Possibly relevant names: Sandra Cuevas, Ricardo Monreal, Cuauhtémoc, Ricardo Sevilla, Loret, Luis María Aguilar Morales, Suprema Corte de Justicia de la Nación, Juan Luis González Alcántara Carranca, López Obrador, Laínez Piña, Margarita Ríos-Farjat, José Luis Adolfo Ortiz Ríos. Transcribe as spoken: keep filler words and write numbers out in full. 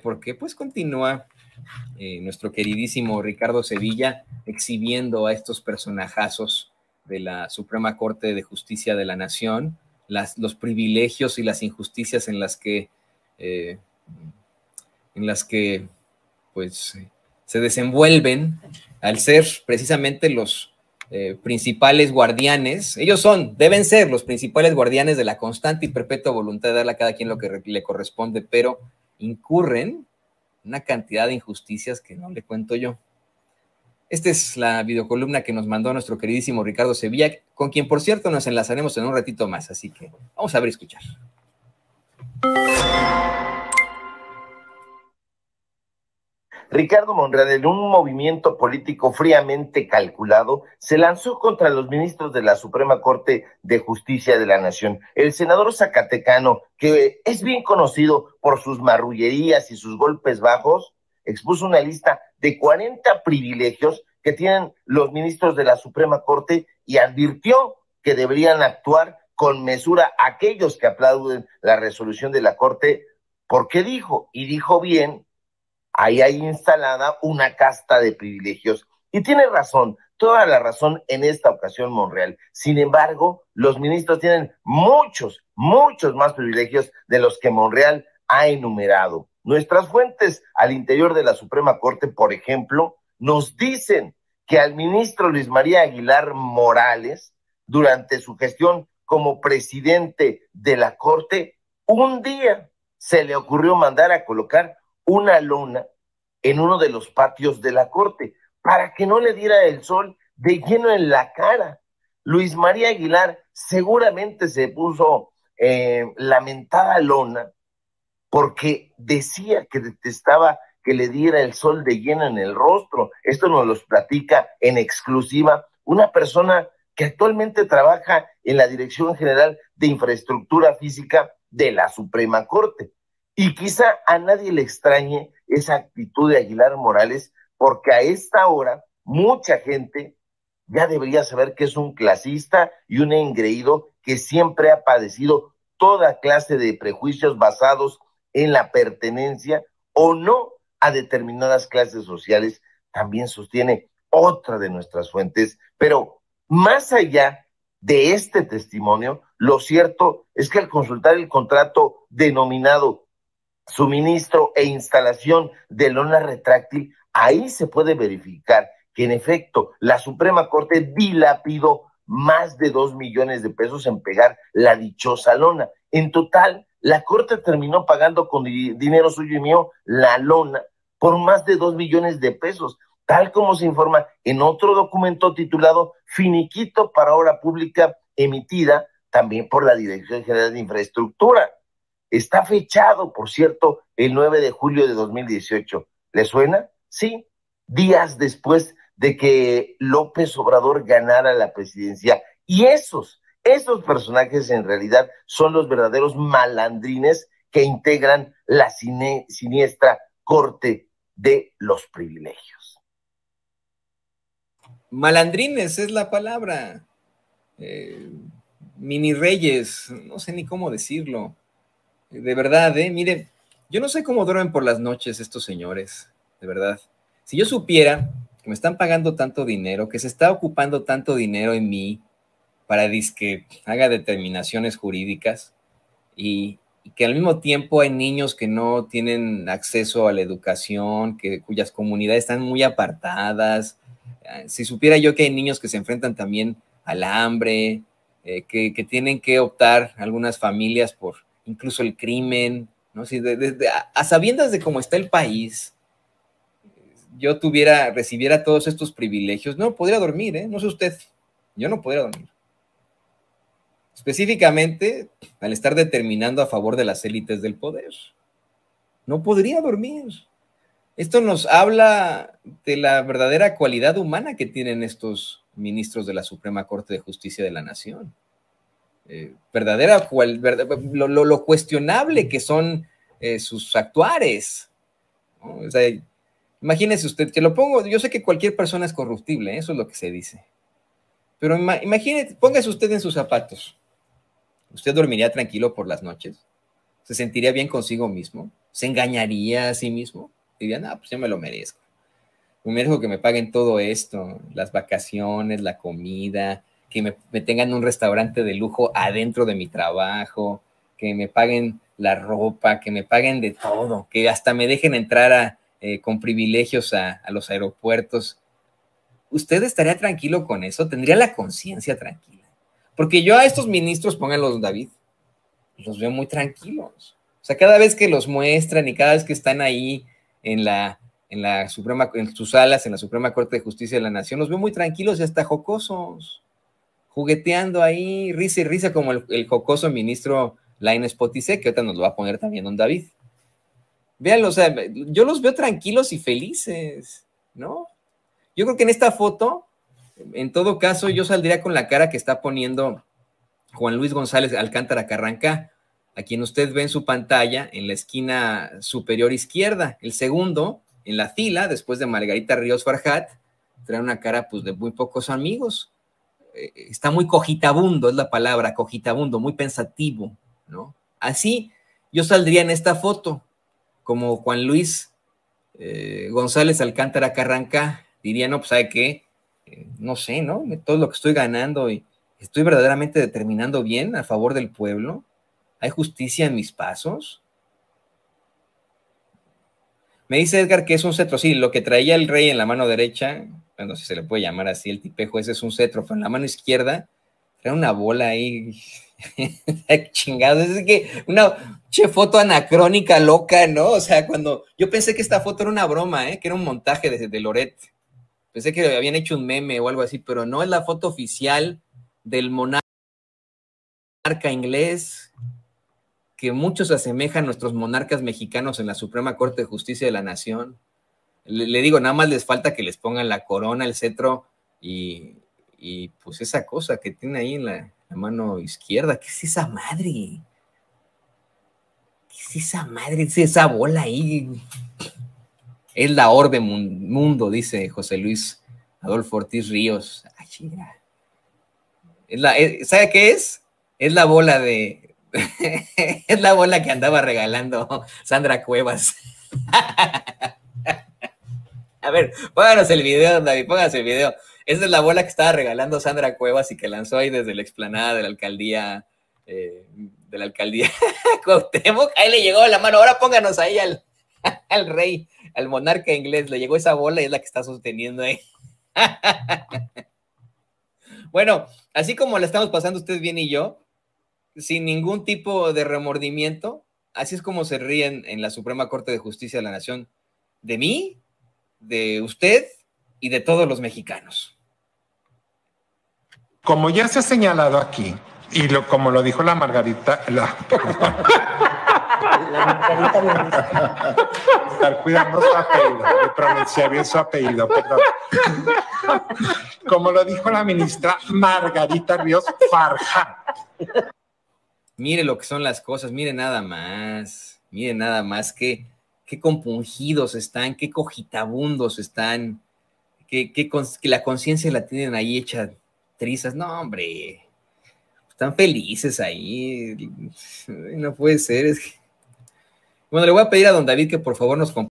Porque pues continúa eh, nuestro queridísimo Ricardo Sevilla exhibiendo a estos personajazos de la Suprema Corte de Justicia de la Nación, las, los privilegios y las injusticias en las que, eh, en las que pues, se desenvuelven al ser precisamente los eh, principales guardianes. Ellos son, deben ser los principales guardianes de la constante y perpetua voluntad de darle a cada quien lo que le corresponde, pero incurren una cantidad de injusticias que no le cuento yo. Esta es la videocolumna que nos mandó nuestro queridísimo Ricardo Sevilla, con quien, por cierto, nos enlazaremos en un ratito más. Así que vamos a ver y escuchar. Ricardo Monreal, en un movimiento político fríamente calculado, se lanzó contra los ministros de la Suprema Corte de Justicia de la Nación. El senador zacatecano, que es bien conocido por sus marrullerías y sus golpes bajos, expuso una lista de cuarenta privilegios que tienen los ministros de la Suprema Corte y advirtió que deberían actuar con mesura aquellos que aplauden la resolución de la Corte, porque dijo, y dijo bien, ahí hay instalada una casta de privilegios. Y tiene razón, toda la razón en esta ocasión Monreal. Sin embargo, los ministros tienen muchos, muchos más privilegios de los que Monreal ha enumerado. Nuestras fuentes al interior de la Suprema Corte, por ejemplo, nos dicen que al ministro Luis María Aguilar Morales, durante su gestión como presidente de la Corte, un día se le ocurrió mandar a colocar una lona en uno de los patios de la Corte para que no le diera el sol de lleno en la cara. Luis María Aguilar seguramente se puso eh, lamentada lona porque decía que detestaba que le diera el sol de lleno en el rostro. Esto nos lo platica en exclusiva una persona que actualmente trabaja en la Dirección General de Infraestructura Física de la Suprema Corte. Y quizá a nadie le extrañe esa actitud de Aguilar Morales, porque a esta hora mucha gente ya debería saber que es un clasista y un engreído que siempre ha padecido toda clase de prejuicios basados en la pertenencia o no a determinadas clases sociales, también sostiene otra de nuestras fuentes. Pero más allá de este testimonio, lo cierto es que al consultar el contrato denominado suministro e instalación de lona retráctil, ahí se puede verificar que en efecto la Suprema Corte dilapidó más de dos millones de pesos en pegar la dichosa lona. En total, la Corte terminó pagando con dinero suyo y mío la lona por más de dos millones de pesos, tal como se informa en otro documento titulado Finiquito para Obra Pública, emitida también por la Dirección General de Infraestructura. Está fechado, por cierto, el nueve de julio de dos mil dieciocho. ¿Le suena? Sí. Días después de que López Obrador ganara la presidencia. Y esos, esos personajes en realidad son los verdaderos malandrines que integran la sine- siniestra Corte de los Privilegios. Malandrines es la palabra. Eh, mini reyes, no sé ni cómo decirlo. De verdad, eh, miren, yo no sé cómo duermen por las noches estos señores, de verdad. Si yo supiera que me están pagando tanto dinero, que se está ocupando tanto dinero en mí para que haga determinaciones jurídicas y, y que al mismo tiempo hay niños que no tienen acceso a la educación, que, cuyas comunidades están muy apartadas. Si supiera yo que hay niños que se enfrentan también al hambre, eh, que, que tienen que optar algunas familias por incluso el crimen, ¿no? Si de, de, de, a, a sabiendas de cómo está el país, yo tuviera, recibiera todos estos privilegios, no podría dormir, ¿eh? No sé usted, yo no podría dormir. Específicamente, al estar determinando a favor de las élites del poder, no podría dormir. Esto nos habla de la verdadera cualidad humana que tienen estos ministros de la Suprema Corte de Justicia de la Nación. Eh, verdadera, cual, verdad, lo, lo, lo cuestionable que son eh, sus actuares, ¿no? O sea, imagínese usted, que lo pongo, yo sé que cualquier persona es corruptible, ¿eh? Eso es lo que se dice, pero ima, imagínese, póngase usted en sus zapatos, usted dormiría tranquilo por las noches, se sentiría bien consigo mismo, se engañaría a sí mismo. Dirían, ah, pues yo me lo merezco. Me merezco que me paguen todo esto, las vacaciones, la comida, que me, me tengan un restaurante de lujo adentro de mi trabajo, que me paguen la ropa, que me paguen de todo, que hasta me dejen entrar a, eh, con privilegios a, a los aeropuertos. ¿Usted estaría tranquilo con eso? ¿Tendría la conciencia tranquila? Porque yo a estos ministros, pónganlos, David, los veo muy tranquilos. O sea, cada vez que los muestran y cada vez que están ahí en la, en la Suprema, en sus salas, en la Suprema Corte de Justicia de la Nación, los veo muy tranquilos y hasta jocosos, jugueteando ahí, risa y risa, como el, el jocoso ministro Laínez Piña, que ahorita nos lo va a poner también don David. Véanlo, o sea, yo los veo tranquilos y felices, ¿no? Yo creo que en esta foto, en todo caso, yo saldría con la cara que está poniendo Juan Luis González Alcántara Carranca, a quien usted ve en su pantalla, en la esquina superior izquierda, el segundo en la fila, después de Margarita Ríos-Farjat, trae una cara pues de muy pocos amigos. Eh, está muy cogitabundo, es la palabra, cogitabundo, muy pensativo, ¿no? Así yo saldría en esta foto, como Juan Luis eh, González Alcántara Carranca. Diría, no, pues ¿sabe qué? Eh, no sé, ¿no? Todo lo que estoy ganando y estoy verdaderamente determinando bien a favor del pueblo. ¿Hay justicia en mis pasos? Me dice Edgar que es un cetro. Sí, lo que traía el rey en la mano derecha, bueno, si se le puede llamar así, el tipejo, ese es un cetro, pero en la mano izquierda trae una bola ahí. Chingado. Es que una che foto anacrónica loca, ¿no? O sea, cuando yo pensé que esta foto era una broma, ¿eh? Que era un montaje de, de Loret. Pensé que habían hecho un meme o algo así, pero no, es la foto oficial del monarca inglés, que muchos asemejan a nuestros monarcas mexicanos en la Suprema Corte de Justicia de la Nación. Le, le digo, nada más les falta que les pongan la corona, el cetro y, y pues esa cosa que tiene ahí en la, la mano izquierda. ¿Qué es esa madre? ¿Qué es esa madre? ¿Es esa bola ahí? Es la orbe mundo, dice José Luis Adolfo Ortiz Ríos. Ay, chica. Es la, es, ¿sabe qué es? Es la bola de... es la bola que andaba regalando Sandra Cuevas. A ver, pónganos el video, David, pónganos el video. Esa es la bola que estaba regalando Sandra Cuevas y que lanzó ahí desde la explanada de la alcaldía, eh, de la alcaldía Cuauhtémoc. Ahí le llegó la mano. Ahora pónganos ahí al, al rey, al monarca inglés. Le llegó esa bola y es la que está sosteniendo ahí. Bueno, así como la estamos pasando ustedes bien y yo, sin ningún tipo de remordimiento, así es como se ríen en la Suprema Corte de Justicia de la Nación de mí, de usted y de todos los mexicanos. Como ya se ha señalado aquí, y lo, como lo dijo la Margarita... La, la Margarita... Estar cuidando su apellido, de pronunciar bien su apellido, perdón. Como lo dijo la ministra Margarita Ríos-Farjat. Mire lo que son las cosas, mire nada más, mire nada más, qué, qué compungidos están, qué cogitabundos están, que, que, que la conciencia la tienen ahí hecha trizas. No, hombre, están felices ahí, no puede ser. Es que... Bueno, le voy a pedir a don David que por favor nos comparta.